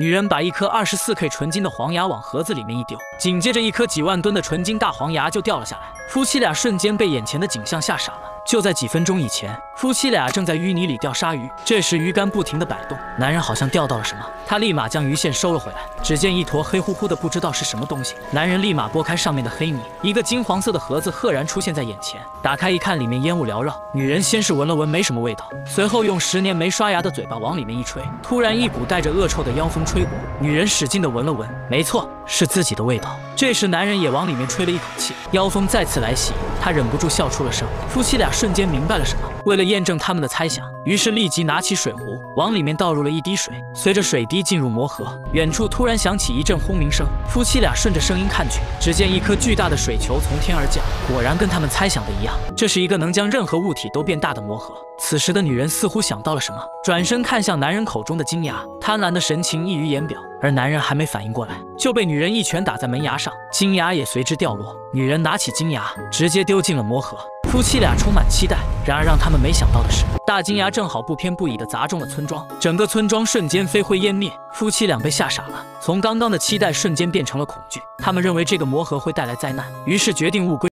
女人把一颗24K 纯金的黄牙往盒子里面一丢，紧接着一颗几万吨的纯金大黄牙就掉了下来。夫妻俩瞬间被眼前的景象吓傻了。就在几分钟以前，夫妻俩正在淤泥里钓鲨鱼，这时鱼竿不停地摆动，男人好像钓到了什么，他立马将鱼线收了回来。只见一坨黑乎乎的不知道是什么东西，男人立马拨开上面的黑泥，一个金黄色的盒子赫然出现在眼前。打开一看，里面烟雾缭绕。女人先是闻了闻，没什么味道，随后用10年没刷牙的嘴巴往里面一吹，突然一股带着恶臭的妖风 吹过，女人使劲地闻了闻，没错，是自己的味道。这时，男人也往里面吹了一口气，妖风再次来袭，他忍不住笑出了声。夫妻俩瞬间明白了什么，为了验证他们的猜想，于是立即拿起水壶，往里面倒入了一滴水。随着水滴进入魔盒，远处突然响起一阵轰鸣声，夫妻俩顺着声音看去，只见一颗巨大的水球从天而降。果然跟他们猜想的一样，这是一个能将任何物体都变大的魔盒。 此时的女人似乎想到了什么，转身看向男人口中的金牙，贪婪的神情溢于言表。而男人还没反应过来，就被女人一拳打在门牙上，金牙也随之掉落。女人拿起金牙，直接丢进了魔盒。 夫妻俩充满期待，然而让他们没想到的是，大金牙正好不偏不倚地砸中了村庄，整个村庄瞬间飞灰烟灭。夫妻俩被吓傻了，从刚刚的期待瞬间变成了恐惧。他们认为这个魔盒会带来灾难，于是决定物归